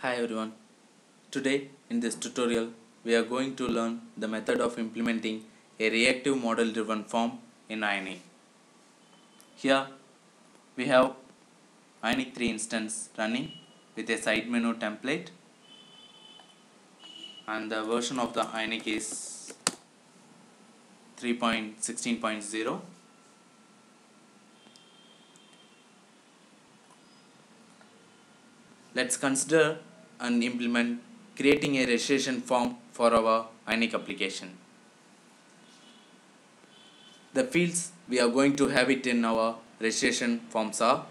Hi everyone, today in this tutorial we are going to learn the method of implementing a reactive model driven form in Ionic. Here we have Ionic 3 instance running with a side menu template and the version of the Ionic is 3.16.0. Let's consider and implement creating a registration form for our Ionic application. The fields we are going to have it in our registration forms are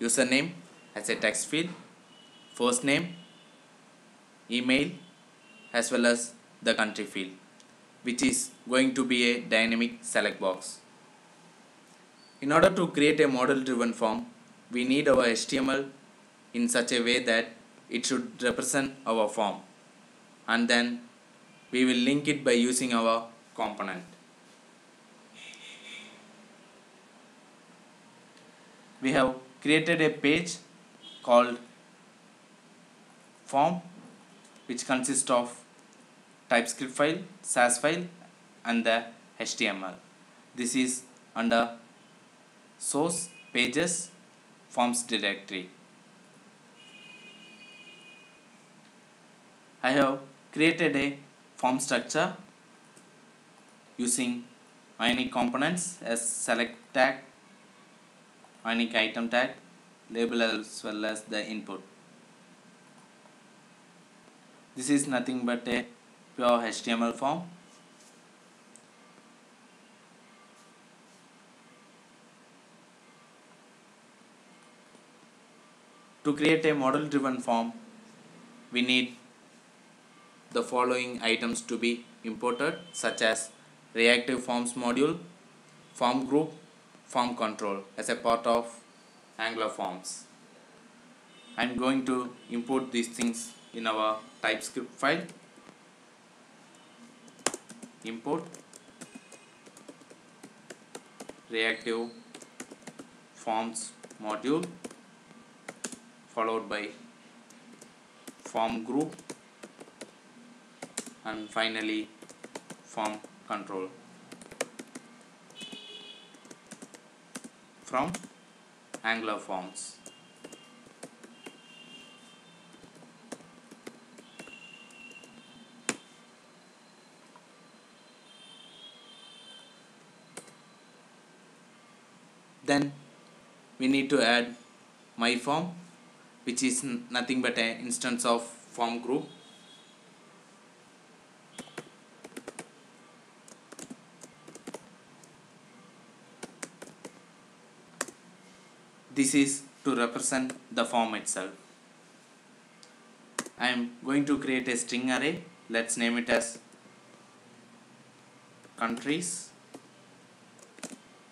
username as a text field, first name, email as well as the country field, which is going to be a dynamic select box. In order to create a model driven form, we need our HTML in such a way that it should represent our form, and then we will link it by using our component. We have created a page called form which consists of TypeScript file, SAS file and the HTML. This is under source pages forms directory. I have created a form structure using Ionic components as select tag, Ionic item tag, label as well as the input. This is nothing but a pure HTML form. To create a model driven form, we need the following items to be imported, such as reactive forms module, form group, form control as a part of Angular forms. I am going to import these things in our TypeScript file. Import reactive forms module followed by form group and finally form control. From Angular forms, then we need to add my form, which is nothing but an instance of form group. This is to represent the form itself. I am going to create a string array. Let's name it as countries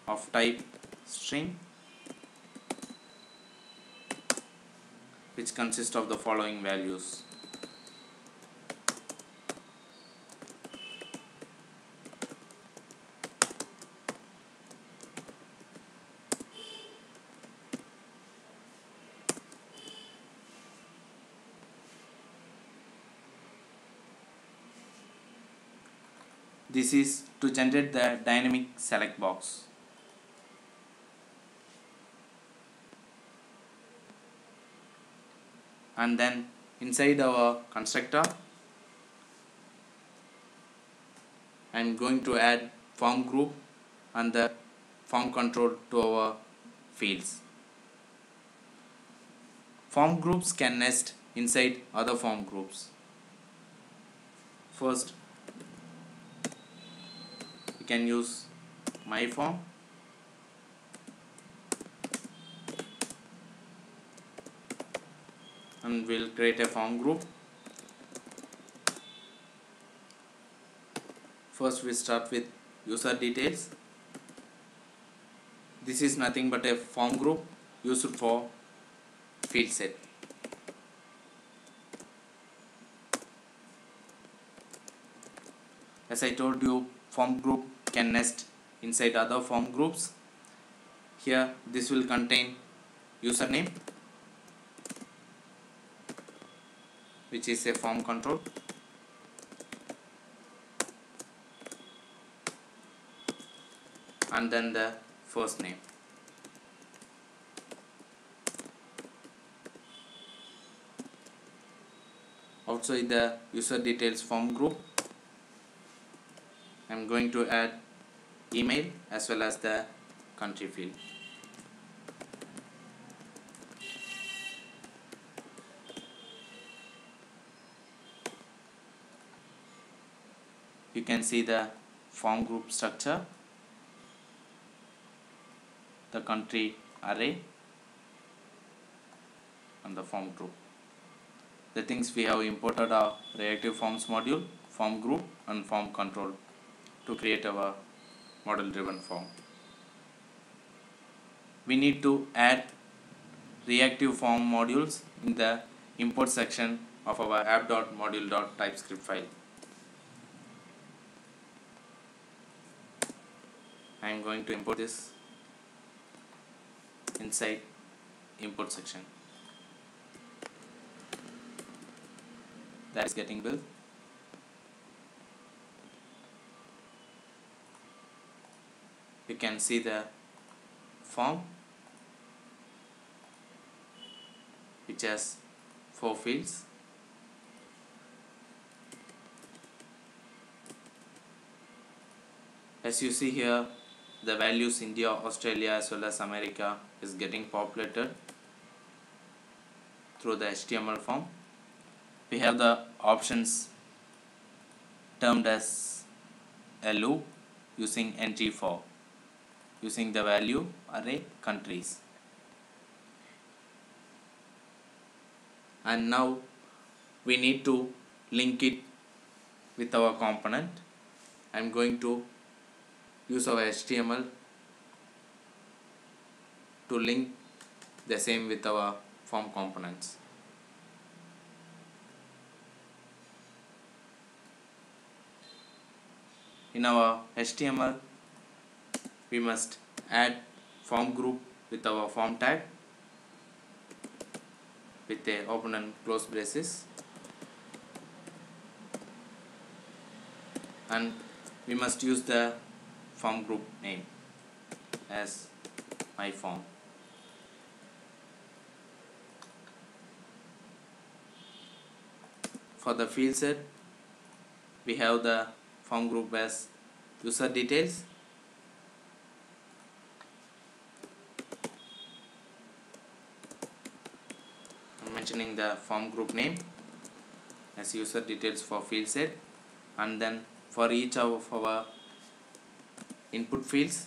of type string, which consists of the following values. This is to generate the dynamic select box. And then inside our constructor, I am going to add form group and the form control to our fields. Form groups can nest inside other form groups. First, we can use my form. And we'll create a form group. First we start with user details. This is nothing but a form group used for field set. As I told you, form group can nest inside other form groups. Here this will contain username which is a form control. And then the first name. Also in the user details form group, I'm going to add email as well as the country field. You can see the form group structure, the country array, and the form group. The things we have imported are reactive forms module, form group, and form control to create our model driven form. We need to add reactive form modules in the import section of our app.module.typescript file. I am going to import this inside import section. That is getting built. You can see the form which has 4 fields. As you see here, the values India, Australia as well as America is getting populated through the HTML form. We have the options termed as a loop using ng for, using the value array countries. And now we need to link it with our component. I am going to use our HTML to link the same with our form components. In our HTML, we must add form group with our form tag with a open and close braces, and we must use the form group name as my form. For the field set, we have the form group as user details, I'm mentioning the form group name as user details for field set, and then for each of our input fields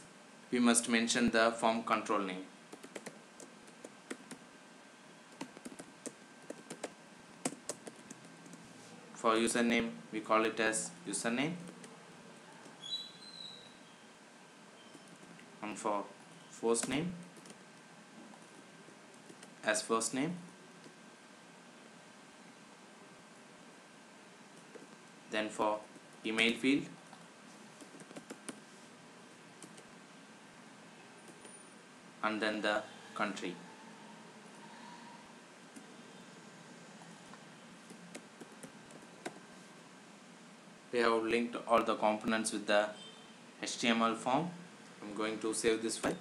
we must mention the form control name. For username, we call it as username, and for first name as first name. Then for email field, and then the country. We have linked all the components with the HTML form. I'm going to save this file.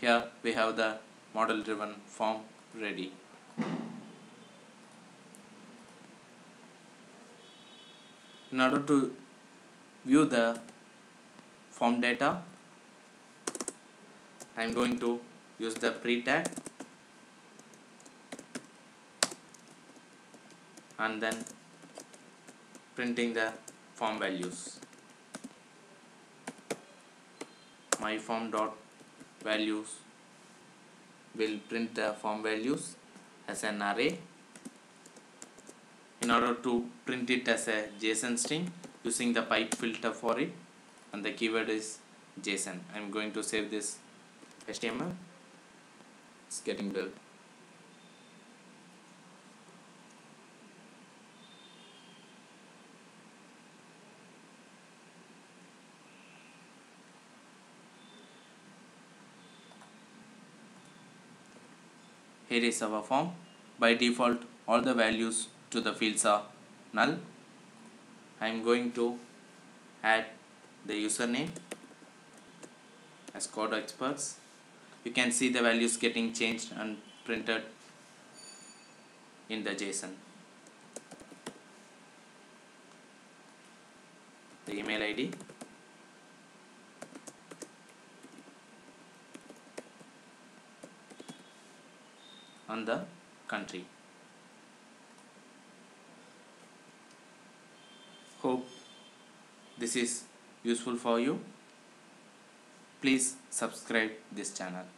Here we have the model driven form ready. In order to view the form data, I'm going to use the pre tag and then printing the form values. My form dot values will print the form values as an array. In order to print it as a JSON string, using the pipe filter for it, and the keyword is JSON. I'm going to save this HTML. It's getting built. here is our form. By default, all the values to the fields are null. I am going to add the username as Code Experts. You can see the values getting changed and printed in the JSON. The email ID, and the country. Hope this is useful for you. Please subscribe this channel.